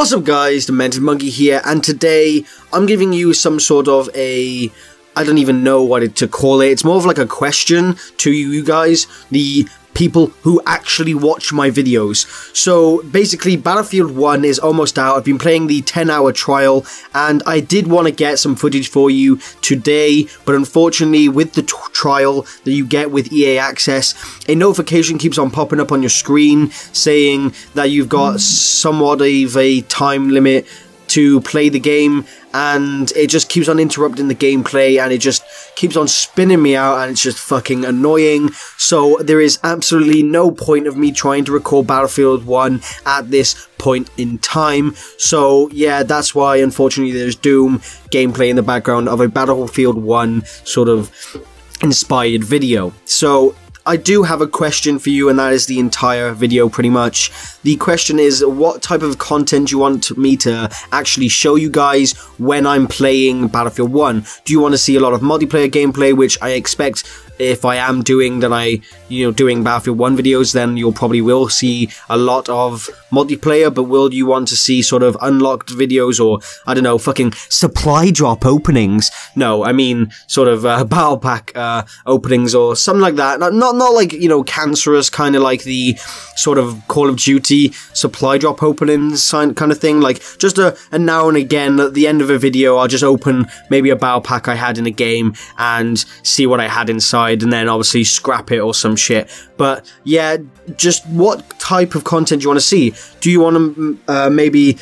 What's up guys, Demented Monkey here, and today I'm giving you some sort of a, I don't even know what to call it, it's more of like a question to you guys, the people who actually watch my videos. So basically Battlefield 1 is almost out. I've been playing the 10-hour trial and I did want to get some footage for you today, but unfortunately with the trial that you get with EA Access, a notification keeps on popping up on your screen saying that you've got somewhat of a time limit to play the game, and it just keeps on interrupting the gameplay and it just keeps on spinning me out and it's just fucking annoying. So there is absolutely no point of me trying to record Battlefield 1 at this point in time. So yeah, that's why unfortunately there's Doom gameplay in the background of a Battlefield 1 sort of inspired video. So I do have a question for you, and that is the entire video pretty much. The question is, what type of content you want me to actually show you guys when I'm playing Battlefield 1? Do you want to see a lot of multiplayer gameplay, which I expect if I am doing, then doing Battlefield 1 videos, then you'll probably will see a lot of multiplayer, but will you want to see sort of unlocked videos or, I don't know, fucking supply drop openings? No, I mean, sort of battle pack openings or something like that. Not like, cancerous, kind of like the sort of Call of Duty supply drop openings kind of thing. Like, just a now and again, at the end of a video, I'll just open maybe a battle pack I had in a game and see what I had inside, and then obviously scrap it or some shit. But yeah, just what type of content do you want to see? Do you want to maybe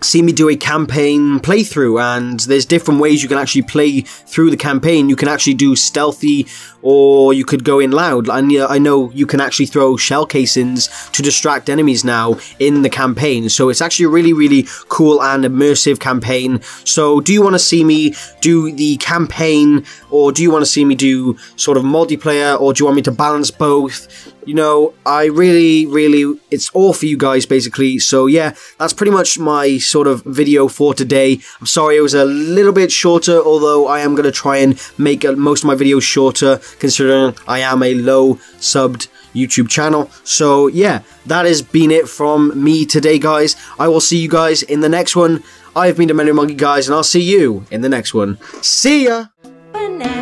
see me do a campaign playthrough? And there's different ways you can actually play through the campaign. You can actually do stealthy, or you could go in loud. And I know you can actually throw shell casings to distract enemies now in the campaign. So it's actually a really, really cool and immersive campaign. So do you want to see me do the campaign, or do you want to see me do sort of multiplayer, or do you want me to balance both? You know, I really, really, it's all for you guys basically. So yeah, that's pretty much my sort of video for today. I'm sorry it was a little bit shorter, although I am going to try and make most of my videos shorter, considering I am a low subbed YouTube channel. So yeah, that has been it from me today, guys. I will see you guys in the next one. I've been Demented Monkey, guys, and I'll see you in the next one. See ya!